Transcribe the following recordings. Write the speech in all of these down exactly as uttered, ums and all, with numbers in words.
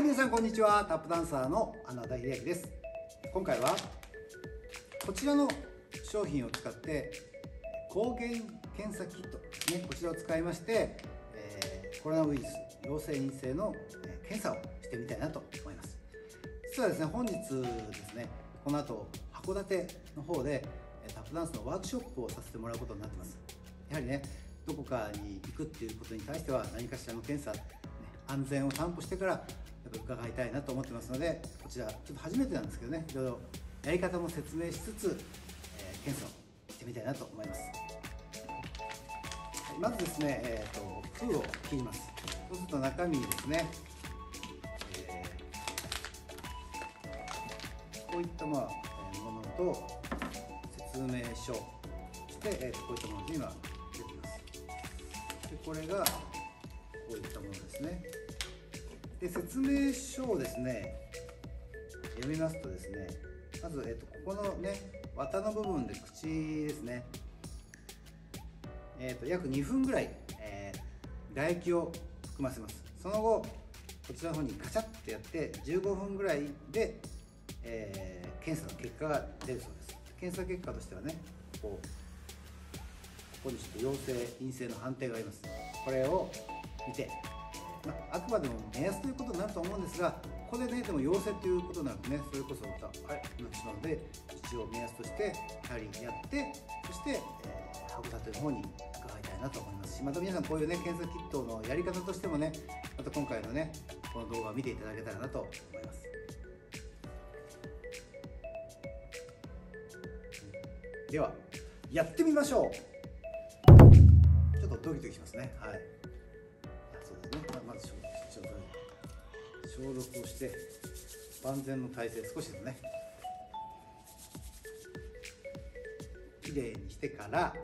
はい、皆さんこんにちは。タップダンサーの穴田秀明です。今回はこちらの商品を使って抗原検査キット、ね、こちらを使いまして、えー、コロナウイルス陽性陰性の検査をしてみたいなと思います。実はですね、本日ですね、この後函館の方でタップダンスのワークショップをさせてもらうことになってます。やはりね、どこかに行くっていうことに対しては何かしらの検査、安全を担保してからやっぱ伺いたいなと思ってますので、こちらちょっと初めてなんですけどね、いろいろやり方も説明しつつ、えー、検査をしてみたいなと思います。はい、まずですね、えーと、封を切ります。そうすると中身にですね、えー、こういった、まあえー、ものと説明書、そして、えー、こういったものに今出てきます。でこれがこういったものですね。で説明書をですね読みますとですね、まず、えっと、ここのね綿の部分で口ですね、えっと、約にふんぐらい、えー、唾液を含ませます。その後こちらの方にガチャッとやってじゅうごふんぐらいで、えー、検査の結果が出るそうです。検査結果としてはね、こうここにちょっと陽性陰性の判定があります。これを見て、まあ、あくまでも目安ということになると思うんですが、ここでねでも陽性ということなのでね、それこそまたあれになってしまうので、一応目安としてやはりやって、そして、えー、函館の方に伺いたいなと思いますし、また皆さんこういうね検査キットのやり方としてもね、また今回のねこの動画を見ていただけたらなと思います。ではやってみましょう。ちょっとドキドキしますね。はい、まず消毒をして万全の体制、少しですねきれいにしてから、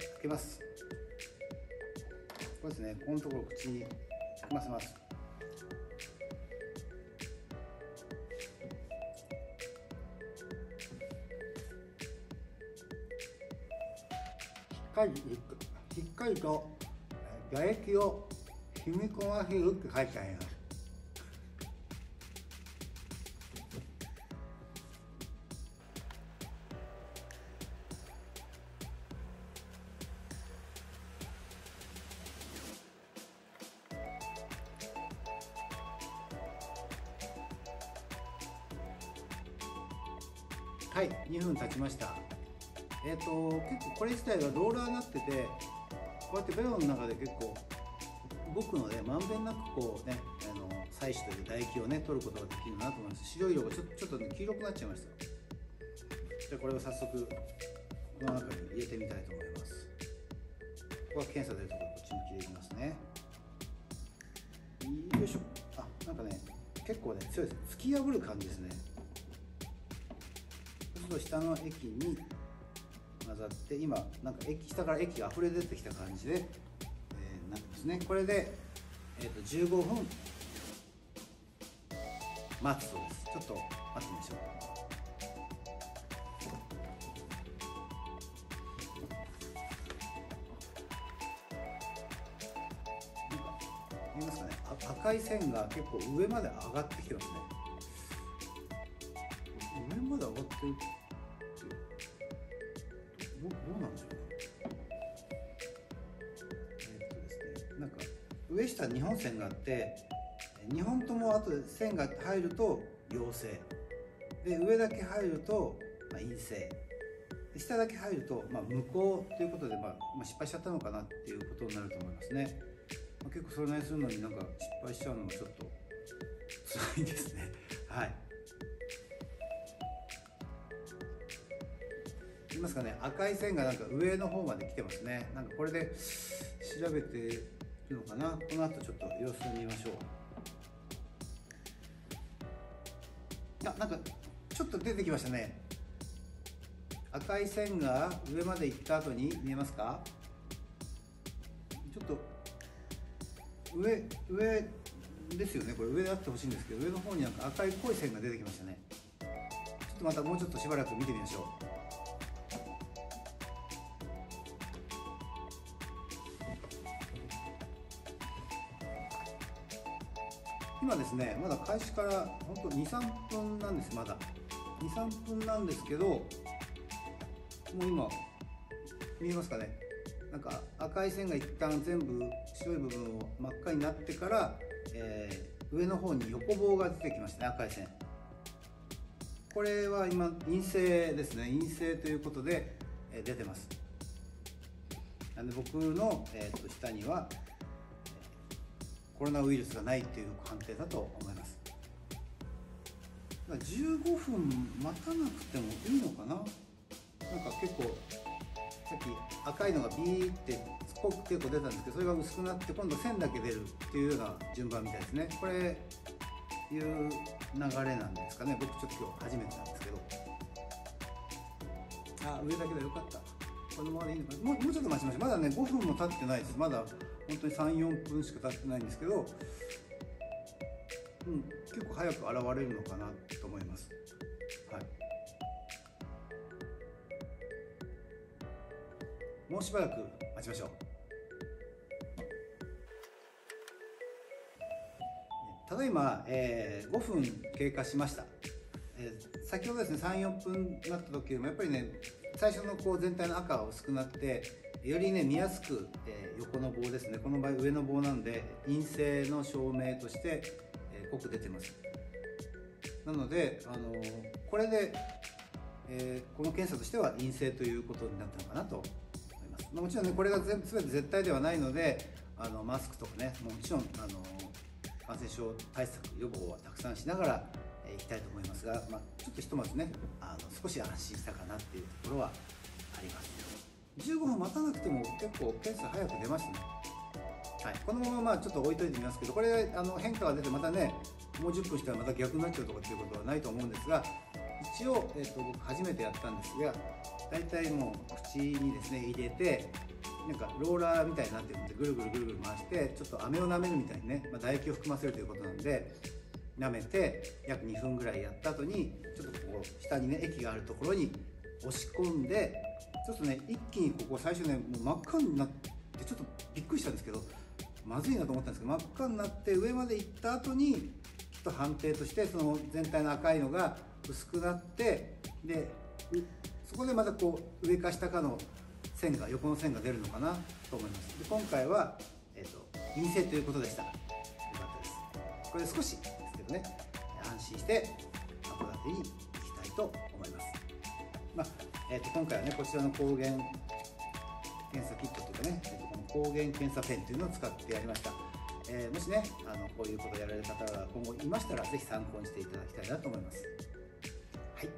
えー、かけます。これですね、このところ口に含ませます。しっかりしっかりと唾液を染み込ませるって書いてあります。はい、にふん経ちました。えっと結構これ自体がローラーになってて、こうやってベロの中で結構動くので、まんべんなくこうね、あの採取という唾液をね取ることができるなと思います。白い色がちょっと、ちょっとね、黄色くなっちゃいました。じゃあこれを早速この中に入れてみたいと思います。ここは検査でいうところ、こっちに切れていきますね。よいしょ。あ、なんかね結構ね強いです。突き破る感じですね。ちょっと下の液に混ざって、今なんか液、下から液が溢れ出てきた感じでなってますね。これで、えー、とじゅうごふん待つそうです。ちょっと待ってみましょう。なんか見えますかね、あ、赤い線が結構上まで上がってきてますね。上まで上がっていく ど, どうなんでしょうね。なんか上下にほん線があって、にほんともあと線が入ると陽性で、上だけ入ると陰性で、下だけ入るとまあ無効ということで、まあまあ失敗しちゃったのかなっていうことになると思いますね。まあ、結構それなりするのになんか失敗しちゃうのもちょっと辛いですね。はい、いますかね、赤い線がなんか上の方まで来てますね。なんかこれで調べてのかな。この後ちょっと様子を見ましょう。あ、なんかちょっと出てきましたね。赤い線が上まで行った後に見えますか？ちょっと上上ですよね。これ上であってほしいんですけど、上の方になんか赤い濃い線が出てきましたね。ちょっとまたもうちょっとしばらく見てみましょう。今ですね、まだ開始から本当に、さんぷんなんです。まだに、さんぷんなんですけど、もう今見えますかね、なんか赤い線が一旦全部白い部分を真っ赤になってから、えー、上の方に横棒が出てきましたね。赤い線、これは今陰性ですね。陰性ということで、えー、出てます。なんで僕の、えー、と下にはコロナウイルスがないっていう判定だと思います。じゅうごふん待たなくてもいいのかな。なんか結構さっき赤いのがビーって濃く結構出たんですけど、それが薄くなって今度線だけ出るっていうような順番みたいですね。これいう流れなんですかね。僕ちょっと今日初めてなんですけど、あ、上だけでよかった。このままでいいのかな。もう、もうちょっと待ちましょう。まだねごふんも経ってないです。まだ本当にさん、よんぷんしか経ってないんですけど、うん、結構早く現れるのかなと思います。はい。もうしばらく待ちましょう。ただいま、えー、ごふん経過しました。えー、先ほどですねさん、よんぷんなった時よりもやっぱりね最初のこう全体の赤が薄くなってよりね見やすく、えー、横の棒ですね、この場合上の棒なんで陰性の証明として、えー、濃く出てます。なので、あのー、これで、えー、この検査としては陰性ということになったのかなと思います。もちろんねこれが全部全て絶対ではないので、あのマスクとかねもちろん、あのー感染症対策予防はたくさんしながらい、えー、きたいと思いますが、まあ、ちょっとひとまずねあの少し安心したかなっていうところはあります。じゅうごふん待たなくても結構検査早く出ましたね。はい、このまままあちょっと置いといてみますけど、これあの変化が出てまたねもうじゅっぷんしたらまた逆になっちゃうとかっていうことはないと思うんですが、一応、えー、と僕初めてやったんですが、大体もう口にですね入れてなんかローラーみたいになってるのでぐるぐるぐるぐる回してちょっと飴を舐めるみたいにね、まあ、唾液を含ませるということなんで舐めて約にふんぐらいやった後にちょっとこう下にね液があるところに押し込んでちょっとね一気にここ最初ねもう真っ赤になってちょっとびっくりしたんですけど、まずいなと思ったんですけど真っ赤になって上まで行った後にきっと判定としてその全体の赤いのが薄くなって、でそこでまたこう上か下かの線が横の線が出るのかなと思います。で今回は、えー、と陰性ということでした。よかったです。これ少しですけどね安心して函館に行きたいと思います。まあえー、と今回はねこちらの抗原検査キットというかね、えー、とこの抗原検査ペンというのを使ってやりました。えー、もしねあのこういうことをやられる方が今後いましたら是非参考にしていただきたいなと思います。はい。